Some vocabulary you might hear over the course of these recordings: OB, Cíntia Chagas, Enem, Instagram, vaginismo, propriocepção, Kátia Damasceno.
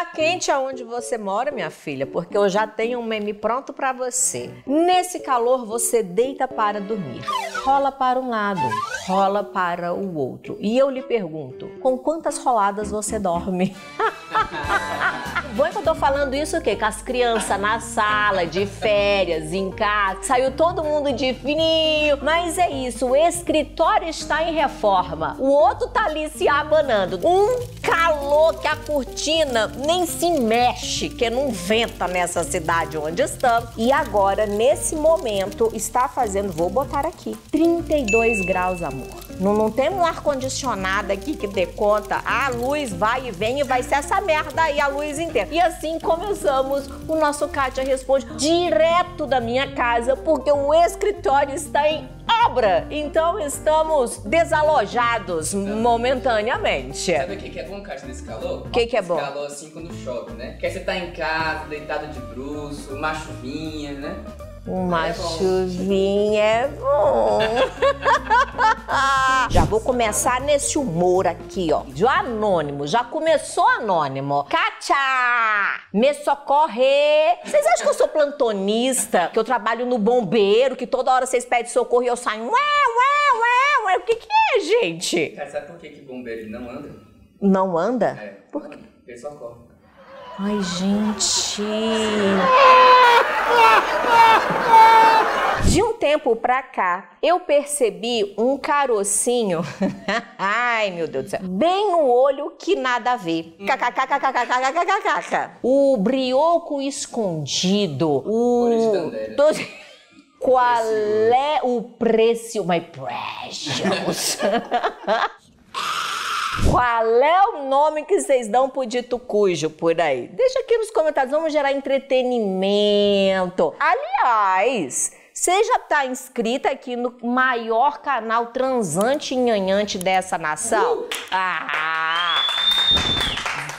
tá quente aonde você mora, minha filha, porque eu já tenho um meme pronto pra você. Nesse calor, você deita para dormir. Rola para um lado, rola para o outro. E eu lhe pergunto, com quantas roladas você dorme? Bom que eu tô falando isso o quê? Com as crianças na sala, de férias, em casa, saiu todo mundo de fininho. Mas é isso, o escritório está em reforma, o outro tá ali se abanando. Um calor que a cortina nem se mexe, que não venta nessa cidade onde estamos. E agora, nesse momento, está fazendo, vou botar aqui, 32 graus, amor. Não tem um ar-condicionado aqui que dê conta. A luz vai e vem e vai ser essa merda aí, a luz inteira. E assim começamos o nosso Kátia Responde direto da minha casa, porque o escritório está em obra. Então estamos desalojados momentaneamente. Sabe o que é bom, Kátia, nesse calor? O que é bom? Esse calor assim quando chove, né? Porque você tá em casa, deitado de bruço, uma chuvinha, né? Uma chuvinha é bom. Já vou começar nesse humor aqui, ó. De anônimo. Já começou anônimo. Kátia, me socorre. Vocês acham que eu sou plantonista? Que eu trabalho no bombeiro? Que toda hora vocês pedem socorro e eu saio... Ué, ué, ué, ué. O que é, gente? Kátia, sabe por que que bombeiro não anda? Não anda? É. Por quê? Porque socorre. Ai, gente... De um tempo pra cá, eu percebi um carocinho, ai meu Deus do céu, bem no olho que nada a ver. O brioco escondido, o... Qual é o preço, my precious? Qual é o nome que vocês dão pro dito cujo por aí? Deixa aqui nos comentários, vamos gerar entretenimento. Aliás, você já tá inscrita aqui no maior canal transante e nhanhante dessa nação? Ah!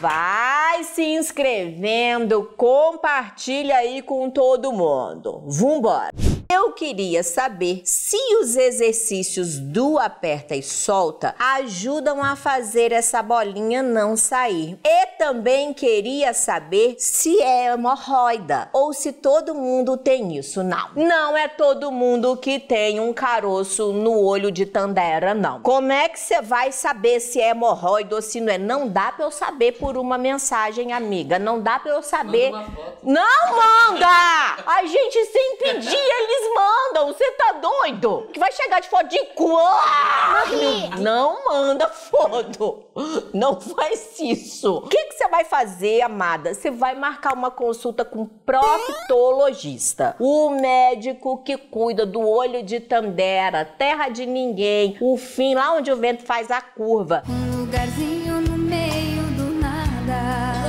Vai se inscrevendo, compartilha aí com todo mundo. Vambora! Eu queria saber se os exercícios do aperta e solta ajudam a fazer essa bolinha não sair. E também queria saber se é hemorroida ou se todo mundo tem isso. Não, não é todo mundo que tem um caroço no olho de Tandera, não. Como é que você vai saber se é hemorroida ou se não é? Não dá pra eu saber por uma mensagem, amiga. Não dá pra eu saber... Manda uma foto. Não manda! A gente sempre dia eles mandam, você tá doido? Que vai chegar de foto de cu. Não manda foto. Não faz isso. O que você vai fazer, amada? Você vai marcar uma consulta com um proctologista. O médico que cuida do olho de Tandera, terra de ninguém, o fim, lá onde o vento faz a curva. Um lugarzinho no meio do nada,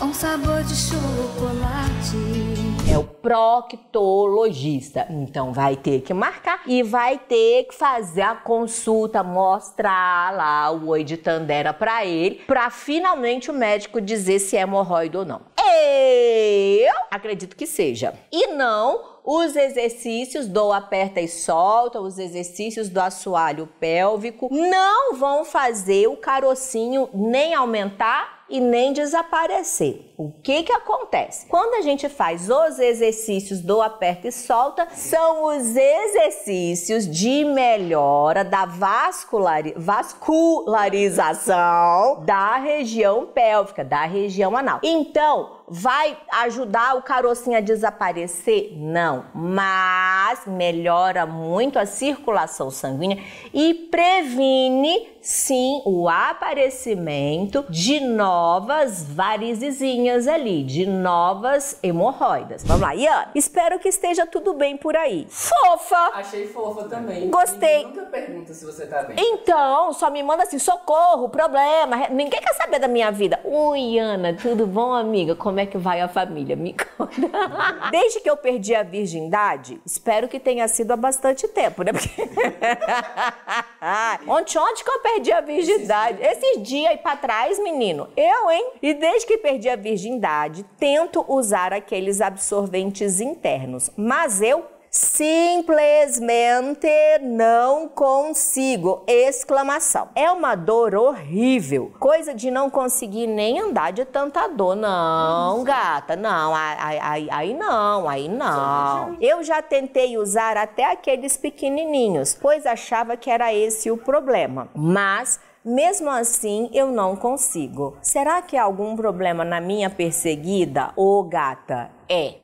com sabor de chocolate. É o proctologista. Então vai ter que marcar e vai ter que fazer a consulta, mostrar lá o oi de Tandera pra ele, pra finalmente o médico dizer se é hemorroida ou não. Eu acredito que seja. E não... Os exercícios do aperta e solta, os exercícios do assoalho pélvico não vão fazer o carocinho nem aumentar e nem desaparecer. O que que acontece? Quando a gente faz os exercícios do aperta e solta, são os exercícios de melhora da vascularização da região pélvica, da região anal. Então, vai ajudar o carocinho a desaparecer? Não, mas melhora muito a circulação sanguínea e previne, sim, o aparecimento de novas varizezinhas ali, de novas hemorroidas. Vamos lá, Ian, espero que esteja tudo bem por aí. Fofa! Achei fofa também. Gostei. Ninguém nunca pergunta se você tá bem. Então, só me manda assim, socorro, problema, ninguém quer saber da minha vida. Oi, Ana, tudo bom, amiga? Como é que vai a família? Me conta. Desde que eu perdi a virgindade, espero que tenha sido há bastante tempo, né? Porque... Ontem que eu perdi a virgindade. Esses dias aí pra trás, menino. Eu, hein? E desde que perdi a virgindade, tento usar aqueles absorventes internos. Mas eu simplesmente não consigo, exclamação. É uma dor horrível, coisa de não conseguir nem andar de tanta dor, não, gata, não, aí não. Eu já tentei usar até aqueles pequenininhos, pois achava que era esse o problema, mas mesmo assim, eu não consigo. Será que há algum problema na minha perseguida? Ô, gata, é.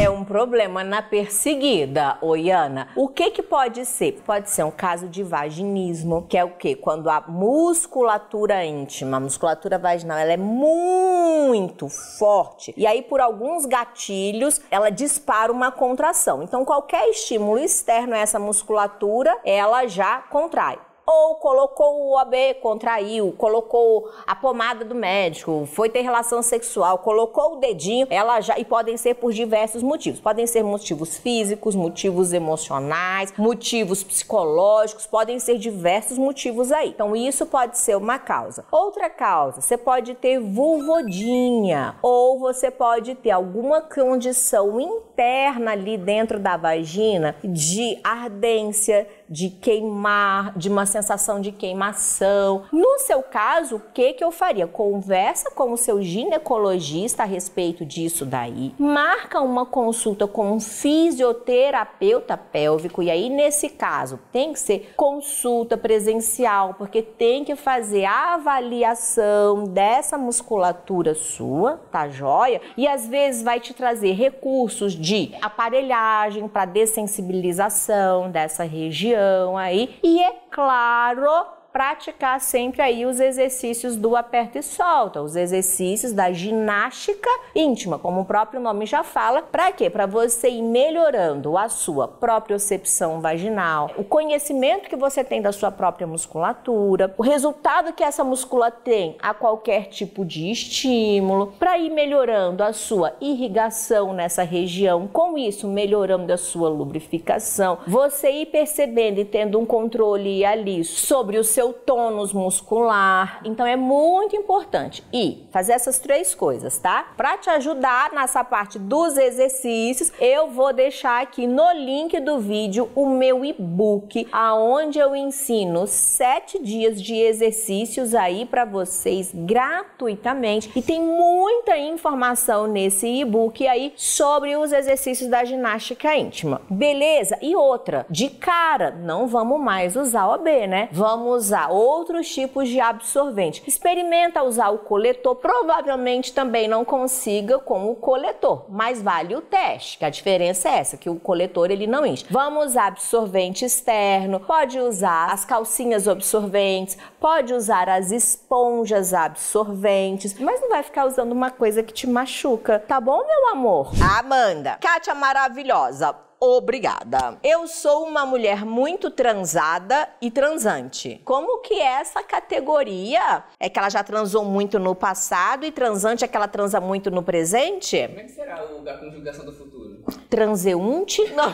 É um problema na perseguida, Oiana. O que que pode ser? Pode ser um caso de vaginismo, que é o quê? Quando a musculatura íntima, a musculatura vaginal, ela é muito forte. E aí, por alguns gatilhos, ela dispara uma contração. Então, qualquer estímulo externo a essa musculatura, ela já contrai. Ou colocou o OB, contraiu, colocou a pomada do médico, foi ter relação sexual, colocou o dedinho, ela já... E podem ser por diversos motivos. Podem ser motivos físicos, motivos emocionais, motivos psicológicos, podem ser diversos motivos aí. Então isso pode ser uma causa. Outra causa, você pode ter vulvodinha, ou você pode ter alguma condição interna ali dentro da vagina de ardência, de queimar, de uma sensação de queimação. No seu caso, o que que eu faria? Conversa com o seu ginecologista a respeito disso daí. Marca uma consulta com um fisioterapeuta pélvico. E aí, nesse caso, tem que ser consulta presencial, porque tem que fazer a avaliação dessa musculatura sua, tá joia? E às vezes vai te trazer recursos de aparelhagem para dessensibilização dessa região aí. E é claro, praticar sempre aí os exercícios do aperta e solta, os exercícios da ginástica íntima, como o próprio nome já fala. Para quê? Para você ir melhorando a sua propriocepção vaginal, o conhecimento que você tem da sua própria musculatura, o resultado que essa musculatura tem a qualquer tipo de estímulo, para ir melhorando a sua irrigação nessa região, com isso melhorando a sua lubrificação, você ir percebendo e tendo um controle ali sobre o seu tônus muscular. Então é muito importante e fazer essas três coisas, tá? Para te ajudar nessa parte dos exercícios, eu vou deixar aqui no link do vídeo o meu e-book, aonde eu ensino 7 dias de exercícios aí para vocês gratuitamente, e tem muita informação nesse e-book aí sobre os exercícios da ginástica íntima. Beleza? E outra, de cara, não vamos mais usar OB, né? Vamos usar outros tipos de absorvente. Experimenta usar o coletor, provavelmente também não consiga com o coletor, mas vale o teste, que a diferença é essa, que o coletor ele não enche. Vamos usar absorvente externo, pode usar as calcinhas absorventes, pode usar as esponjas absorventes, mas não vai ficar usando uma coisa que te machuca, tá bom, meu amor? Amanda, Kátia maravilhosa, obrigada. Eu sou uma mulher muito transada e transante. Como que é essa categoria? É que ela já transou muito no passado e transante é que ela transa muito no presente? Como é que será a conjugação do futuro? Transeunte? Não.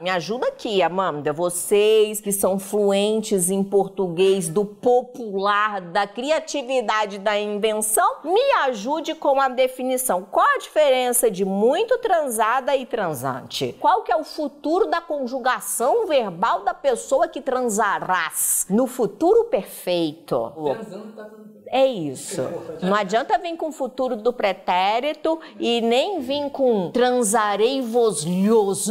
Me ajuda aqui, Amanda. Vocês que são fluentes em português, do popular, da criatividade, da invenção, me ajude com a definição. Qual a diferença de muito transada e transante? Qual que é o futuro da conjugação verbal da pessoa que transarás? No futuro perfeito. Transando tá tudo bem. É isso. Não adianta vir com o futuro do pretérito e nem vir com transarei vos nos.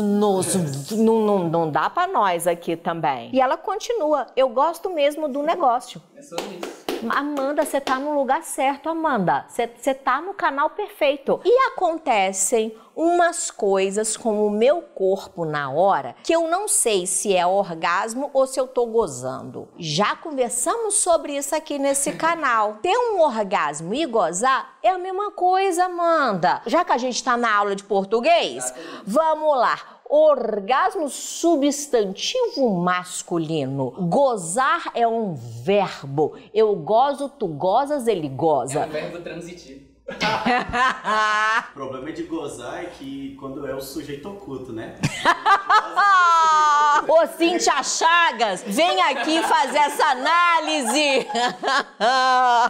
Não dá pra nós aqui também. E ela continua, eu gosto mesmo do negócio. É sobre isso. Amanda, você tá no lugar certo, Amanda. Você tá no canal perfeito. E acontecem umas coisas com o meu corpo na hora que eu não sei se é orgasmo ou se eu tô gozando. Já conversamos sobre isso aqui nesse canal. Ter um orgasmo e gozar é a mesma coisa, Amanda. Já que a gente tá na aula de português, vamos lá. Orgasmo, substantivo masculino. Gozar é um verbo. Eu gozo, tu gozas, ele goza. É um verbo transitivo. O problema de gozar é que quando é o sujeito oculto, né? Ô, Cíntia Chagas, vem aqui fazer essa análise!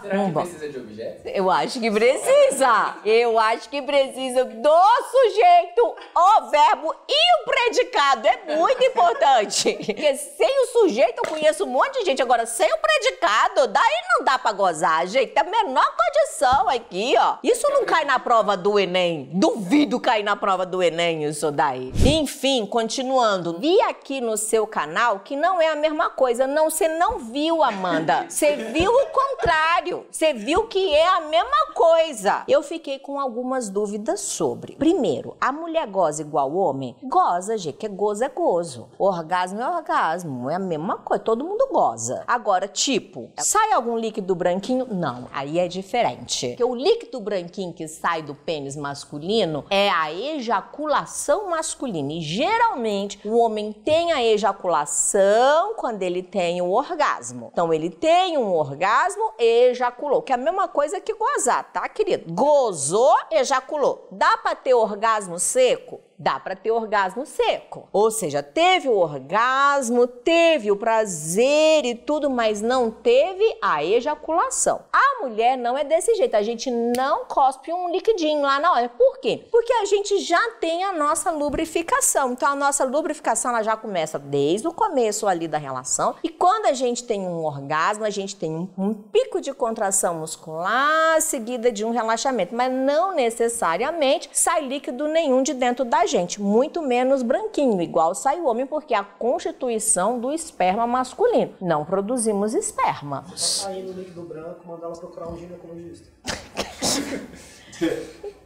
Será que precisa de objeto? Eu acho que precisa! Eu acho que precisa do sujeito, o verbo e o predicado. É muito importante! Porque sem o sujeito eu conheço um monte de gente. Agora, sem o predicado, daí não dá pra gozar, gente. Tá a menor condição aqui, ó. Isso não cai na prova do Enem. Duvido cair na prova do Enem isso daí. Enfim, continuando. Vi aqui no seu canal que não é a mesma coisa. Não, você não viu, Amanda. Você viu o contrário. Você viu que é a mesma coisa. Eu fiquei com algumas dúvidas sobre. Primeiro, a mulher goza igual o homem? Goza, gente. Que gozo é gozo. Orgasmo é orgasmo. É a mesma coisa. Todo mundo goza. Agora, tipo, sai algum líquido branquinho? Não. Aí é diferente. Porque o líquido branquinho que sai do pênis masculino é a ejaculação masculina. E geralmente o homem tem a ejaculação quando ele tem o orgasmo. Então ele tem um orgasmo, ejaculou. Que é a mesma coisa que gozar, tá, querido? Gozou, ejaculou. Dá pra ter orgasmo seco? Dá pra ter orgasmo seco. Ou seja, teve o orgasmo, teve o prazer e tudo, mas não teve a ejaculação. A mulher não é desse jeito. A gente não cospe um liquidinho lá na hora. Por quê? Porque a gente já tem a nossa lubrificação. Então a nossa lubrificação ela já começa desde o começo ali da relação. E quando a gente tem um orgasmo, a gente tem um pico de contração muscular seguida de um relaxamento. Mas não necessariamente sai líquido nenhum de dentro da gente, muito menos branquinho, igual sai o homem, porque a constituição do esperma masculino. Não produzimos esperma. Só saindo o líquido branco, mandar ela procurar um ginecologista.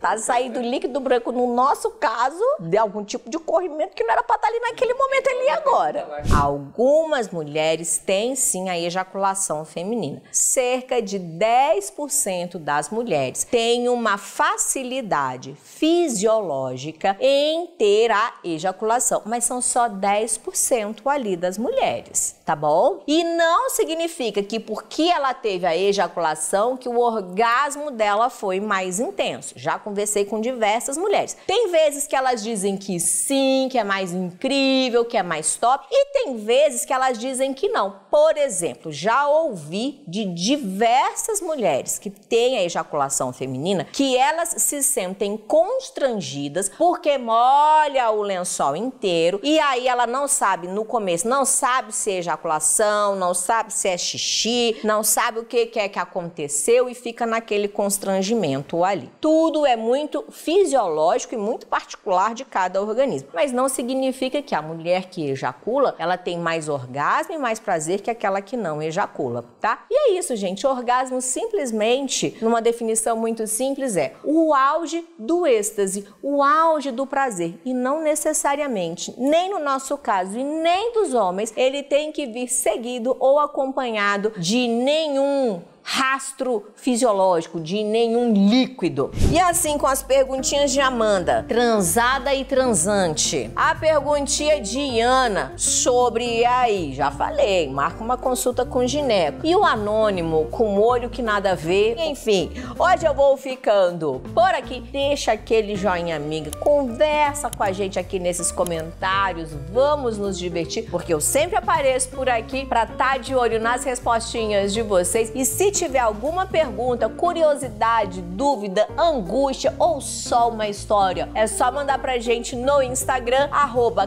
Tá saindo líquido branco, no nosso caso, de algum tipo de corrimento que não era pra estar ali naquele momento ali agora. Algumas mulheres têm sim a ejaculação feminina. Cerca de 10% das mulheres têm uma facilidade fisiológica em ter a ejaculação, mas são só 10% ali das mulheres, tá bom? E não significa que porque ela teve a ejaculação que o orgasmo dela foi mais intenso. Já conversei com diversas mulheres. Tem vezes que elas dizem que sim, que é mais incrível, que é mais top, e tem vezes que elas dizem que não. Por exemplo, já ouvi de diversas mulheres que têm a ejaculação feminina que elas se sentem constrangidas porque molha o lençol inteiro e aí ela não sabe no começo, não sabe se é ejaculação, não sabe se é xixi, não sabe o que é que aconteceu e fica naquele constrangimento ali. Tudo é muito fisiológico e muito particular de cada organismo. Mas não significa que a mulher que ejacula, ela tem mais orgasmo e mais prazer que aquela que não ejacula, tá? E é isso, gente. Orgasmo simplesmente, numa definição muito simples, é o auge do êxtase, o auge do prazer. E não necessariamente, nem no nosso caso e nem dos homens, ele tem que vir seguido ou acompanhado de nenhum rastro fisiológico, de nenhum líquido. E assim com as perguntinhas de Amanda, transada e transante. A perguntinha de Ana sobre aí, já falei, marca uma consulta com o gineco. E o anônimo com olho que nada vê. Enfim, hoje eu vou ficando por aqui. Deixa aquele joinha, amiga, conversa com a gente aqui nesses comentários, vamos nos divertir, porque eu sempre apareço por aqui pra estar de olho nas respostinhas de vocês. E se tiver alguma pergunta, curiosidade, dúvida, angústia ou só uma história, é só mandar pra gente no Instagram,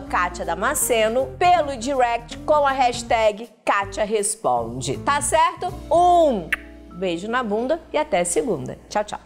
@KátiaDamasceno, pelo direct com a hashtag Kátia Responde. Tá certo? Um beijo na bunda e até segunda. Tchau, tchau.